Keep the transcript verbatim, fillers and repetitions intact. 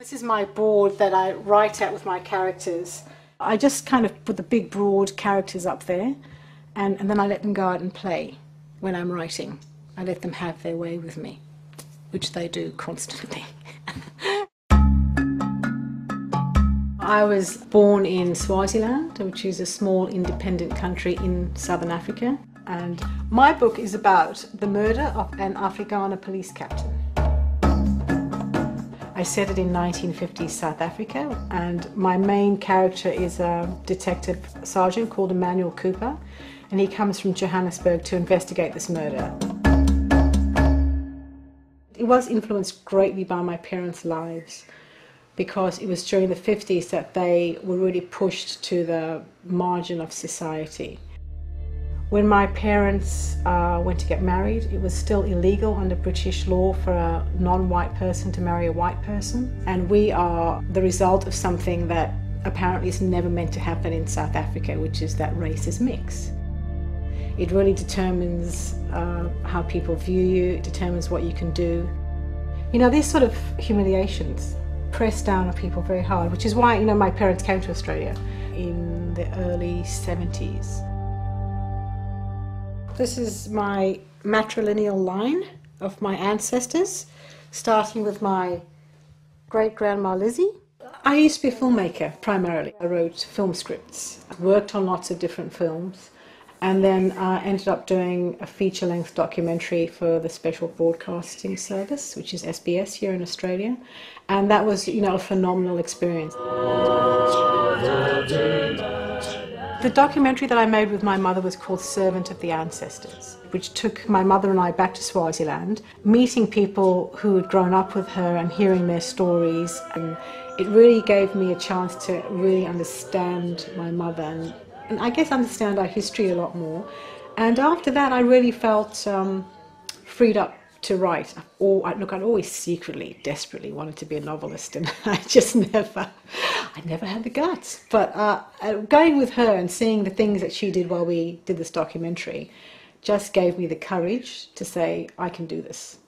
This is my board that I write at with my characters. I just kind of put the big broad characters up there, and, and then I let them go out and play when I'm writing. I let them have their way with me, which they do constantly. I was born in Swaziland, which is a small independent country in southern Africa. And my book is about the murder of an Afrikaner police captain. I set it in nineteen fifties South Africa, and my main character is a detective sergeant called Emmanuel Cooper, and he comes from Johannesburg to investigate this murder. It was influenced greatly by my parents' lives, because it was during the fifties that they were really pushed to the margin of society. When my parents uh, went to get married, it was still illegal under British law for a non-white person to marry a white person. And we are the result of something that apparently is never meant to happen in South Africa, which is that races mix. It really determines uh, how people view you, it determines what you can do. You know, these sort of humiliations press down on people very hard, which is why, you know, my parents came to Australia in the early seventies. This is my matrilineal line of my ancestors, starting with my great-grandma Lizzie. I used to be a filmmaker, primarily. I wrote film scripts, worked on lots of different films, and then I uh, ended up doing a feature-length documentary for the Special Broadcasting Service, which is S B S here in Australia, and that was, you know, a phenomenal experience. The documentary that I made with my mother was called Servant of the Ancestors, which took my mother and I back to Swaziland, meeting people who had grown up with her and hearing their stories. And it really gave me a chance to really understand my mother and, and I guess understand our history a lot more. And after that, I really felt um, freed up to write. Or, look, I'd always secretly, desperately wanted to be a novelist, and I just never, I never had the guts. But uh, going with her and seeing the things that she did while we did this documentary just gave me the courage to say, I can do this.